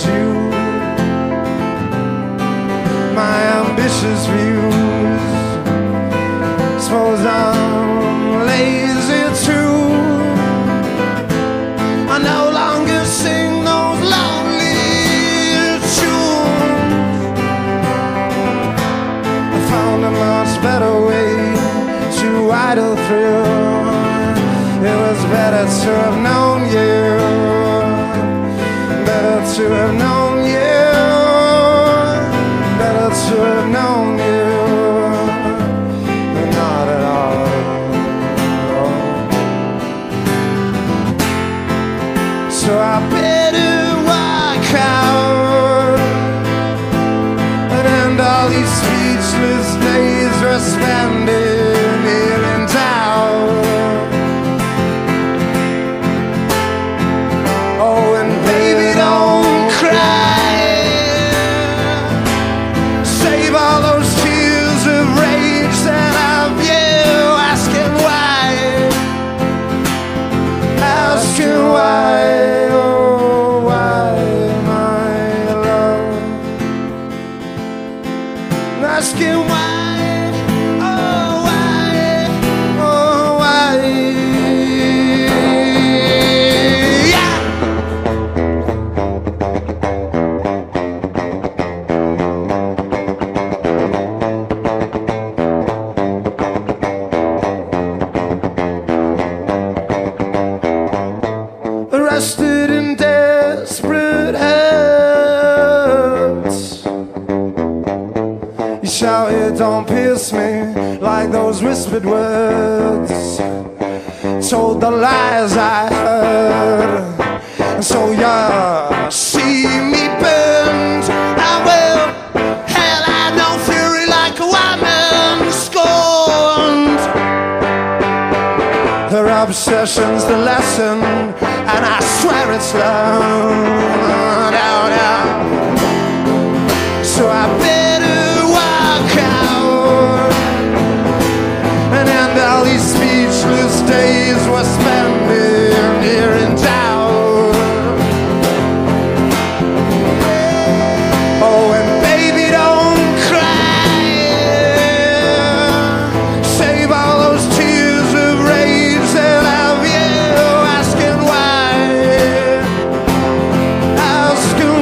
it's you. My ambitious views, suppose I'm lazy too. I no longer sing those lonely tunes. I found a much better way to idle through. It was better to have known you, better to have known you, better to have known you than not at all. So I better walk out and end all these speechless days we're spending here in town. Asking why, oh why, oh why, yeah. Arrested in desperate hands. You shout it, don't pierce me, like those whispered words. Told the lies I heard, and so you see me burned. I will, hell, I know fury like a woman scorned. Her obsession's the lesson, and I swear it's learned. So I better walk out and end all these speechless days we're spending here in town. Oh, and baby, don't cry. Save all those tears of rage that I've you asking why, asking why.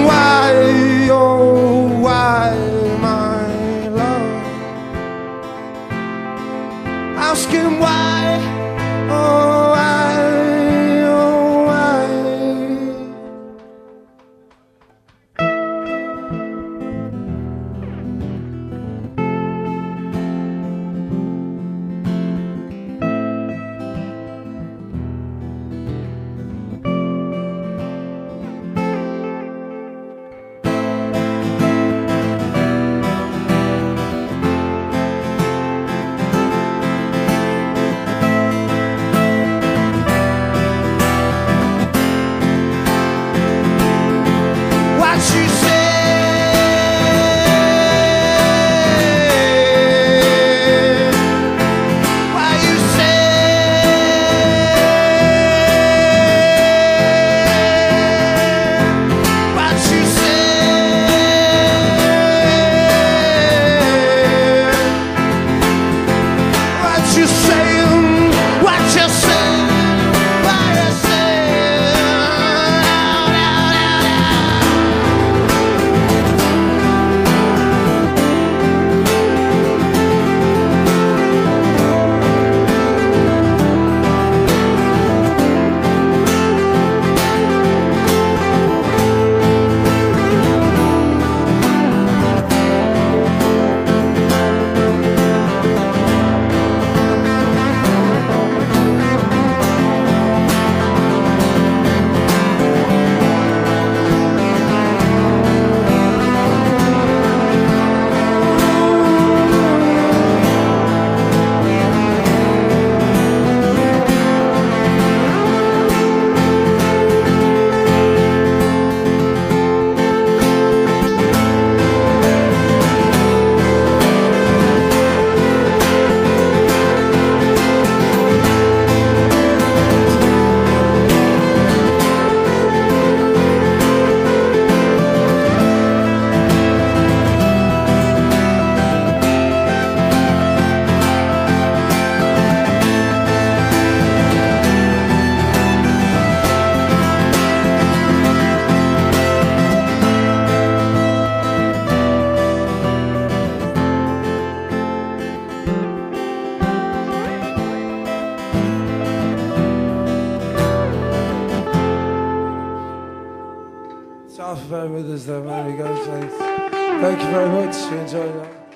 Sisters, the man who goes, thank you very much. Enjoy that.